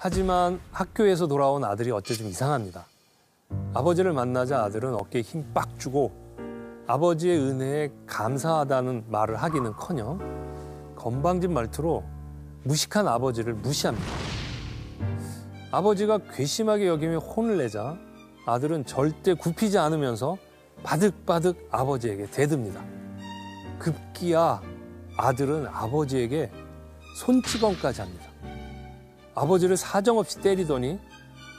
하지만 학교에서 돌아온 아들이 어째 좀 이상합니다. 아버지를 만나자 아들은 어깨에 힘 빡 주고 아버지의 은혜에 감사하다는 말을 하기는커녕 건방진 말투로 무식한 아버지를 무시합니다. 아버지가 괘씸하게 여기며 혼을 내자 아들은 절대 굽히지 않으면서 바득바득 아버지에게 대듭니다. 급기야 아들은 아버지에게 손찌검까지 합니다. 아버지를 사정없이 때리더니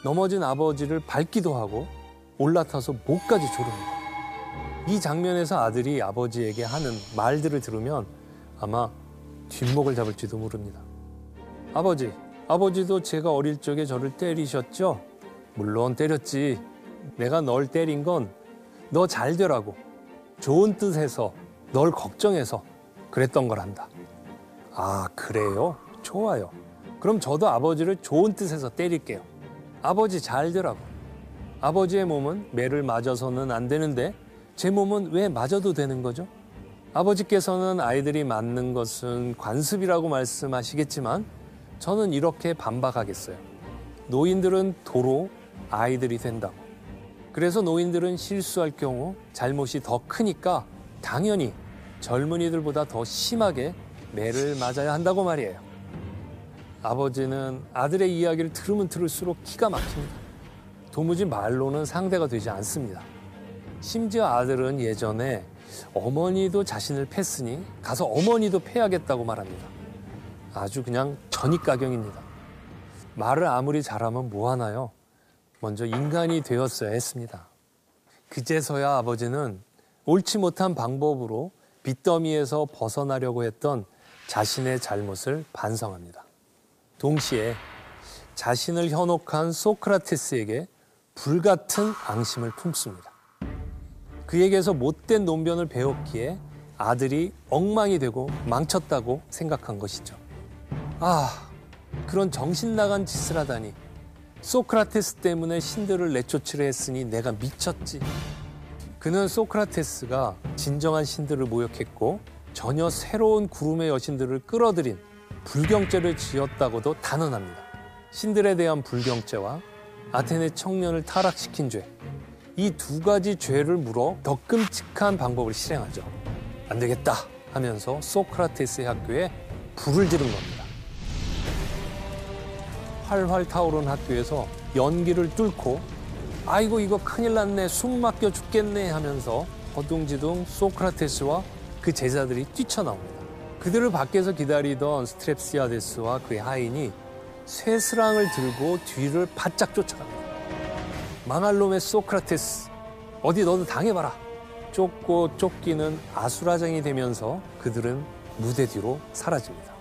넘어진 아버지를 밟기도 하고 올라타서 목까지 조릅니다. 이 장면에서 아들이 아버지에게 하는 말들을 들으면 아마 뒷목을 잡을지도 모릅니다. 아버지, 아버지도 제가 어릴 적에 저를 때리셨죠? 물론 때렸지. 내가 널 때린 건 너 잘 되라고, 좋은 뜻에서, 널 걱정해서 그랬던 거란다. 아, 그래요? 좋아요. 그럼 저도 아버지를 좋은 뜻에서 때릴게요. 아버지 잘 되라고. 아버지의 몸은 매를 맞아서는 안 되는데 제 몸은 왜 맞아도 되는 거죠? 아버지께서는 아이들이 맞는 것은 관습이라고 말씀하시겠지만 저는 이렇게 반박하겠어요. 노인들은 도로 아이들이 된다고. 그래서 노인들은 실수할 경우 잘못이 더 크니까 당연히 젊은이들보다 더 심하게 매를 맞아야 한다고 말이에요. 아버지는 아들의 이야기를 들으면 들을수록 기가 막힙니다. 도무지 말로는 상대가 되지 않습니다. 심지어 아들은 예전에 어머니도 자신을 팼으니 가서 어머니도 패야겠다고 말합니다. 아주 그냥 전익가경입니다. 말을 아무리 잘하면 뭐하나요? 먼저 인간이 되었어야 했습니다. 그제서야 아버지는 옳지 못한 방법으로 빚더미에서 벗어나려고 했던 자신의 잘못을 반성합니다. 동시에 자신을 현혹한 소크라테스에게 불같은 앙심을 품습니다. 그에게서 못된 논변을 배웠기에 아들이 엉망이 되고 망쳤다고 생각한 것이죠. 아, 그런 정신나간 짓을 하다니. 소크라테스 때문에 신들을 내쫓으려 했으니 내가 미쳤지. 그는 소크라테스가 진정한 신들을 모욕했고 전혀 새로운 구름의 여신들을 끌어들인 불경죄를 지었다고도 단언합니다. 신들에 대한 불경죄와 아테네 청년을 타락시킨 죄, 이 두 가지 죄를 물어 더 끔찍한 방법을 실행하죠. 안 되겠다 하면서 소크라테스의 학교에 불을 지른 겁니다. 활활 타오른 학교에서 연기를 뚫고 아이고 이거 큰일 났네, 숨 막혀 죽겠네 하면서 허둥지둥 소크라테스와 그 제자들이 뛰쳐나옵니다. 그들을 밖에서 기다리던 스트랩시아데스와 그의 하인이 쇠스랑을 들고 뒤를 바짝 쫓아갑니다. 망할 놈의 소크라테스, 어디 너도 당해봐라. 쫓고 쫓기는 아수라장이 되면서 그들은 무대 뒤로 사라집니다.